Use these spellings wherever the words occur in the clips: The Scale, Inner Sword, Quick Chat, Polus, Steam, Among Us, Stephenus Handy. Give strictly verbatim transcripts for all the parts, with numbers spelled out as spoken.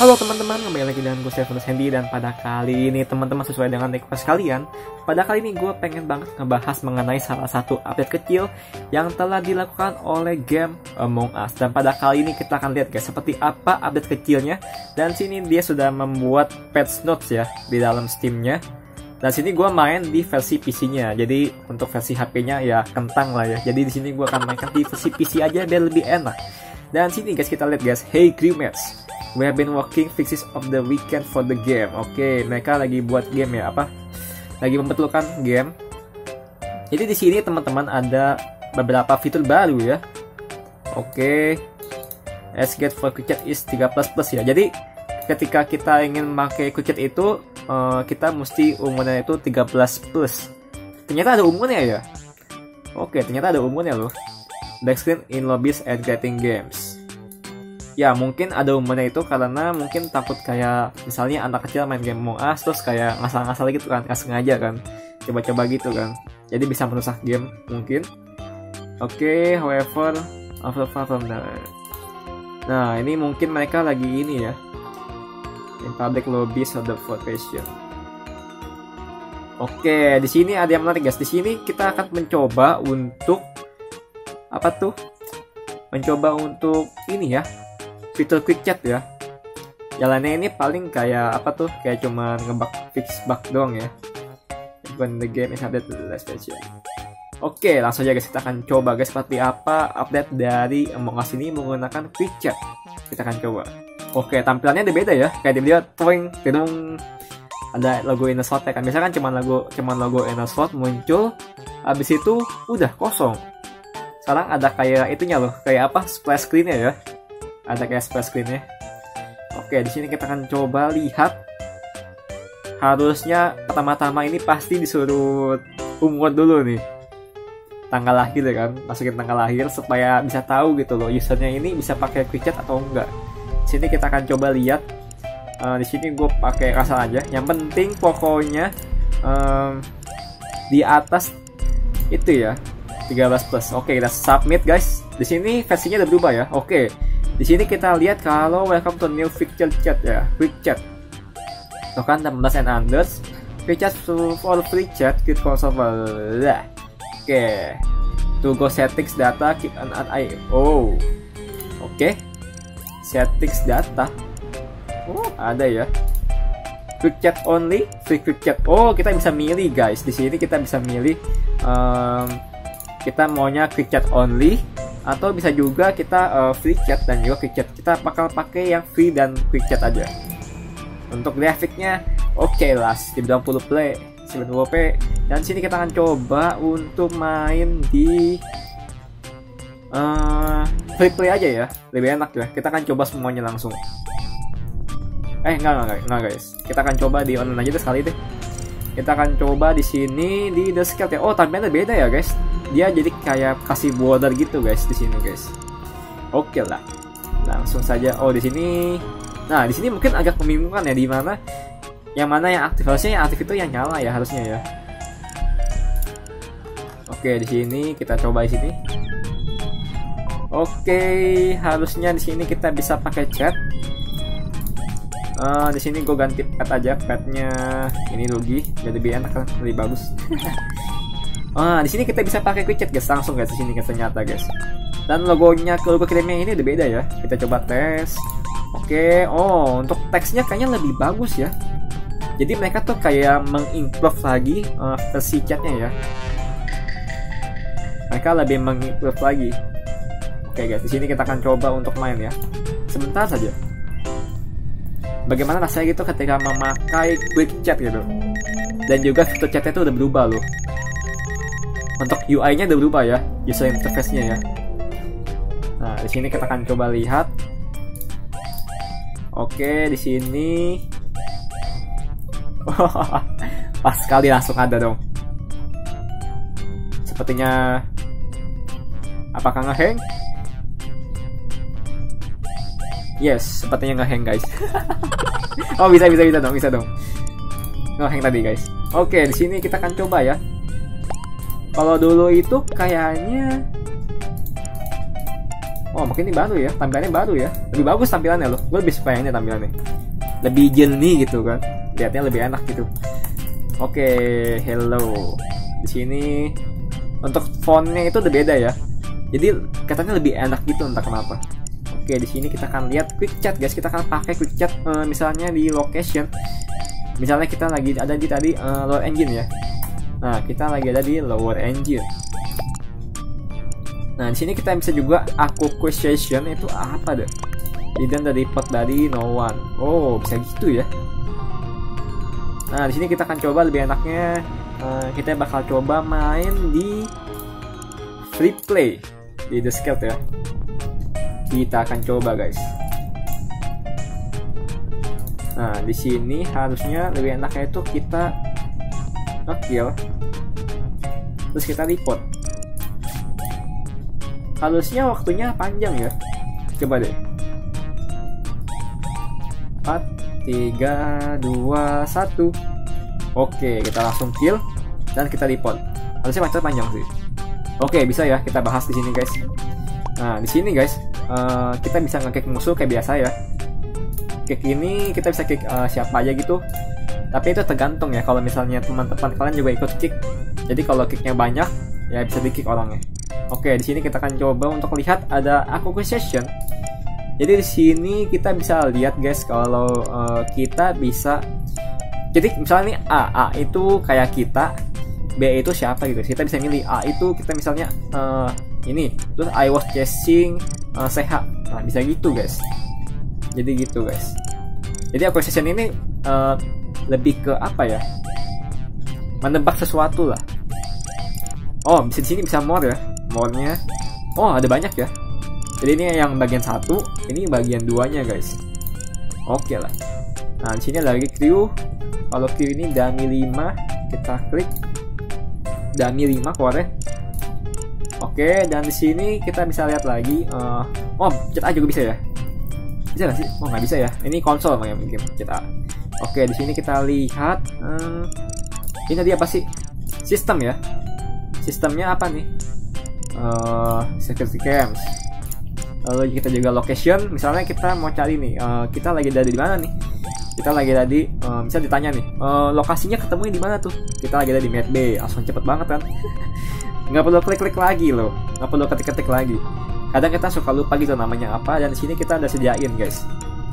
Halo teman-teman, kembali lagi dengan gue Stephenus Handy. Dan pada kali ini teman-teman, sesuai dengan request kalian, pada kali ini gue pengen banget ngebahas mengenai salah satu update kecil yang telah dilakukan oleh game Among Us. Dan pada kali ini kita akan lihat guys seperti apa update kecilnya. Dan sini dia sudah membuat patch notes ya di dalam Steamnya. Dan sini gue main di versi P C-nya. Jadi untuk versi H P-nya ya kentang lah ya. Jadi di sini gue akan mainkan di versi P C aja biar lebih enak. Dan sini guys kita lihat guys, hey crewmates, we have been working fixes of the weekend for the game. Oke, okay, mereka lagi buat game ya, apa? Lagi membetulkan game. Jadi di sini teman-teman ada beberapa fitur baru ya. Oke. Okay. S G for Quick Chat is tiga plus plus ya. Jadi ketika kita ingin memakai Quick Chat itu uh, kita mesti umurnya itu tiga belas plus. Ternyata ada umurnya ya. Oke, okay, ternyata ada umurnya loh. Black screen in lobbies and getting games. Ya mungkin ada umurnya itu karena mungkin takut kayak misalnya anak kecil main game Among Us terus kayak ngasal-ngasal gitu kan, nggak sengaja kan, coba-coba gitu kan, jadi bisa merusak game mungkin. Oke, okay, however after from the... Nah ini mungkin mereka lagi ini ya, in public lobbies of the profession. Oke, okay, di sini ada yang menarik guys. Di sini kita akan mencoba untuk apa tuh? Mencoba untuk ini ya, fitur quick chat ya. Jalannya ini paling kayak apa tuh, kayak cuma ngebug fix bug doang ya, when the game is updated to the last version. Oke, langsung aja guys kita akan coba guys seperti apa update dari Among Us ini menggunakan quick chat. Kita akan coba. Oke, tampilannya ada beda ya, kayak di video toing tidung ada logo Inner Sword ya kan. Biasanya kan cuma logo cuma logo Inner Sword muncul, habis itu udah kosong. Sekarang ada kayak itunya loh, kayak apa, splash screen-nya ya. Ada kayak splash screen-nya. Oke, di sini kita akan coba lihat. Harusnya pertama-tama ini pasti disuruh umur dulu nih, tanggal lahir ya kan, masukin tanggal lahir supaya bisa tahu gitu loh usernya ini bisa pakai quick chat atau enggak. Di sini kita akan coba lihat. Uh, di sini gue pakai kasar aja. Yang penting pokoknya um, di atas itu ya tiga belas plus. Oke, kita submit guys. Di sini versinya udah berubah ya. Oke. Di sini kita lihat kalau welcome to new feature chat ya, quick chat. Token enam belas and others, quick chat for free chat, quick console. Oke, okay. To go settings data, keep an eye. Oh, oke. Okay. Settings data. Oh, ada ya. Quick chat only, free quick chat. Oh, kita bisa milih guys. Di sini kita bisa milih um, kita maunya quick chat only. Atau bisa juga kita uh, free chat dan juga quick chat. Kita bakal pakai yang free dan quick chat aja. Untuk grafiknya oke okay lah, seribu sembilan puluh p, seribu sembilan puluh p. Dan sini kita akan coba untuk main di uh, free play aja ya, lebih enak ya. Kita akan coba semuanya langsung. Eh enggak enggak enggak guys, kita akan coba di online aja deh sekali deh. Kita akan coba di sini di The Scale ya. Oh tampilannya beda ya guys. Dia jadi kayak kasih border gitu guys di sini guys. Oke lah, langsung saja. Oh di sini, nah di sini mungkin agak membingungkan ya, di mana yang mana yang aktif. Harusnya yang aktif itu yang nyala ya harusnya ya. Oke di sini kita coba di sini. Oke, harusnya di sini kita bisa pakai chat. Uh, di sini gue ganti pet aja, petnya ini Logi, jadi lebih enak kan, lebih bagus. Ah, di sini kita bisa pakai quick chat guys, langsung guys di sini ternyata guys. Dan logonya, logo kirimnya ini udah beda ya. Kita coba tes. Oke, okay. Oh untuk teksnya kayaknya lebih bagus ya. Jadi mereka tuh kayak mengimprove lagi uh, versi chatnya ya. Mereka lebih mengimprove lagi. Oke okay, guys, di sini kita akan coba untuk main ya. Sebentar saja. Bagaimana rasanya gitu ketika memakai quick chat gitu. Dan juga fitur chatnya tuh udah berubah loh. Untuk U I-nya udah berubah ya, user interface-nya ya. Nah, di sini kita akan coba lihat. Oke, di sini pas sekali langsung ada dong. Sepertinya apakah ngehang? Yes, sepertinya ngehang guys. Oh, bisa bisa bisa dong, bisa dong. Ngehang tadi guys. Oke, di sini kita akan coba ya. Kalau dulu itu kayaknya Oh, mungkin ini baru ya, tampilannya baru ya. Lebih bagus tampilannya loh. Gue lebih suka yang ini tampilannya. Lebih jernih gitu kan. Lihatnya lebih enak gitu. Oke, okay, hello. Di sini untuk fontnya itu udah beda ya. Jadi katanya lebih enak gitu entah kenapa. Oke, di sini kita akan lihat Quick Chat guys. Kita akan pakai Quick Chat uh, misalnya di location. Misalnya kita lagi ada di tadi uh, lower engine ya. Nah, kita lagi ada di lower engine. Nah, di sini kita bisa juga aku question itu apa deh? Hidden dari pot dari no one. Oh, bisa gitu ya. Nah, di sini kita akan coba lebih enaknya uh, kita bakal coba main di free play di The Scale ya. Kita akan coba guys. Nah, di sini harusnya lebih enaknya itu kita nge-kill. Terus kita report. Harusnya waktunya panjang ya. Coba deh. empat, tiga, dua, satu. Oke, kita langsung kill dan kita report. Harusnya macet panjang sih. Oke, bisa ya kita bahas di sini guys. Nah, di sini guys, uh, kita bisa nge-kick musuh kayak biasa ya. Kick ini kita bisa kick uh, siapa aja gitu. Tapi itu tergantung ya, kalau misalnya teman-teman kalian juga ikut kick. Jadi kalau kicknya banyak, ya bisa di-kick orangnya. Oke, di sini kita akan coba untuk lihat ada acquisition. Jadi di sini kita bisa lihat guys kalau uh, kita bisa. Jadi misalnya ini A, A itu kayak kita, B itu siapa gitu. Kita bisa milih A itu kita misalnya uh, ini, terus I was chasing uh, C H. Nah, bisa gitu guys. Jadi gitu guys. Jadi acquisition ini uh, lebih ke apa ya? Menebak sesuatu lah. Oh, bisa di sini bisa more ya. More-nya, oh ada banyak ya. Jadi ini yang bagian satu, ini bagian duanya guys. Oke okay lah. Nah di sini lagi Q. Kalau Q ini dummy lima, kita klik dummy lima keluarnya. Oke okay, dan di sini kita bisa lihat lagi. Uh, oh chat A juga bisa ya? Bisa nggak sih? Oh nggak bisa ya. Ini konsol yang mungkin chat A. Oke okay, di sini kita lihat. Uh, ini tadi apa sih? Sistem ya? Sistemnya apa nih? Uh, security cams. Lalu kita juga location. Misalnya kita mau cari nih, uh, kita lagi dari di mana nih? Kita lagi dari, uh, misal ditanya nih, uh, lokasinya ketemunya di mana tuh? Kita lagi dari Med Bay. Langsung cepet banget kan? Nggak perlu klik-klik lagi loh, nggak perlu ketik-ketik lagi. Kadang kita suka lupa gitu namanya apa. Dan di sini kita udah sediain guys.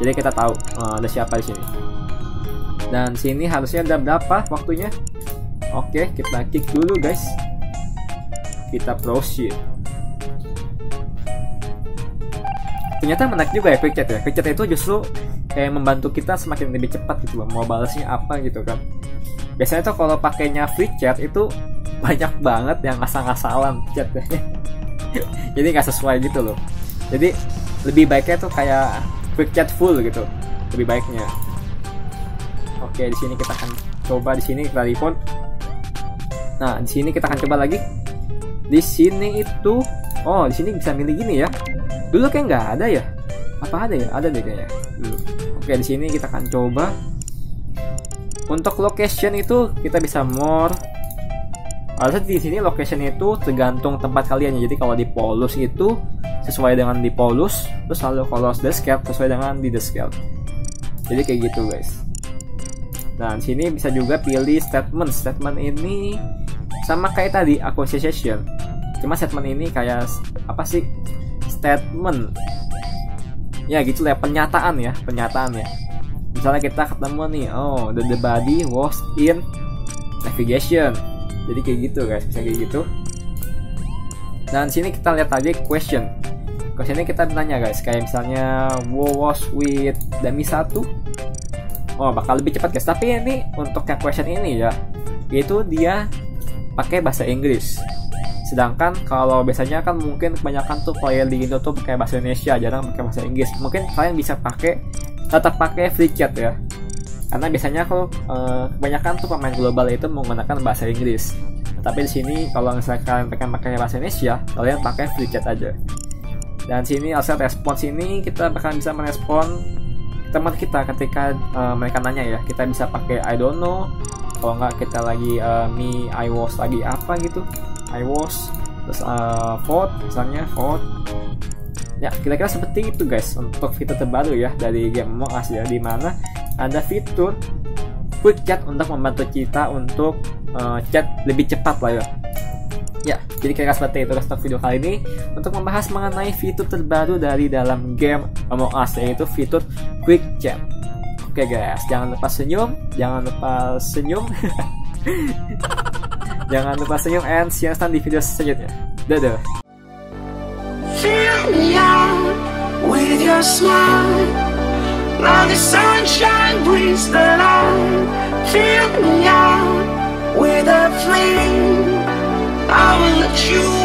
Jadi kita tahu uh, ada siapa di sini. Dan sini harusnya ada berapa waktunya? Oke, kita kick dulu guys. Kita proceed. Ternyata menarik juga ya Quick Chat ya. Quick Chat itu justru kayak membantu kita semakin lebih cepat gitu loh. Mau balasnya apa gitu kan. Biasanya tuh kalau pakainya Quick Chat itu banyak banget yang ngasal-ngasalan chat. Jadi nggak sesuai gitu loh. Jadi lebih baiknya tuh kayak Quick Chat full gitu. Lebih baiknya. Oke, di sini kita akan coba di sini kita telepon. Nah, di sini kita akan coba lagi. Di sini itu, oh di sini bisa milih gini ya. Dulu kayak nggak ada ya. Apa ada ya? Ada deh kayaknya. Dulu. Oke di sini kita akan coba. Untuk location itu kita bisa more. Harusnya di sini location itu tergantung tempat kalian. Jadi kalau di Polus itu sesuai dengan di Polus. Terus lalu kalau The Scale sesuai dengan di The Scale. Jadi kayak gitu guys. Nah di sini bisa juga pilih statement. Statement ini sama kayak tadi acquisition. Cuma statement ini kayak apa sih? Statement. Ya gitu lah, pernyataan ya, pernyataan ya. Misalnya kita ketemu nih, oh the, the body was in navigation. Jadi kayak gitu guys, bisa kayak gitu. Dan sini kita lihat aja question. Questionnya kita tanya guys, kayak misalnya was with dummy satu. Oh bakal lebih cepat guys. Tapi ini untuk yang question ini ya, yaitu dia pakai bahasa Inggris. Sedangkan kalau biasanya kan mungkin kebanyakan tuh player di Indo tuh pakai bahasa Indonesia, jarang pakai bahasa Inggris. Mungkin kalian bisa pakai tetap pakai free chat ya. Karena biasanya kalau eh, kebanyakan tuh pemain global itu menggunakan bahasa Inggris. Tapi di sini kalau misalnya kalian pengen pakai bahasa Indonesia, kalian pakai free chat aja. Dan sini asal respons ini kita bakal bisa merespon teman kita ketika eh, mereka nanya ya. Kita bisa pakai I don't know. Kalau nggak kita lagi uh, me, I was lagi apa gitu, I was terus uh, vote misalnya vote Ya, kira-kira seperti itu guys untuk fitur terbaru ya dari game Among Us ya, dimana ada fitur Quick Chat untuk membantu kita untuk uh, chat lebih cepat lah ya. Ya, jadi kira-kira seperti itu untuk video kali ini untuk membahas mengenai fitur terbaru dari dalam game Among Us, yaitu fitur Quick Chat. Oke guys, jangan lupa senyum, jangan lupa senyum, jangan lupa senyum, and see you di video selanjutnya. Dadah. Fill me out with your smile, now the sunshine brings the light. Fill me out with a flame. I will let you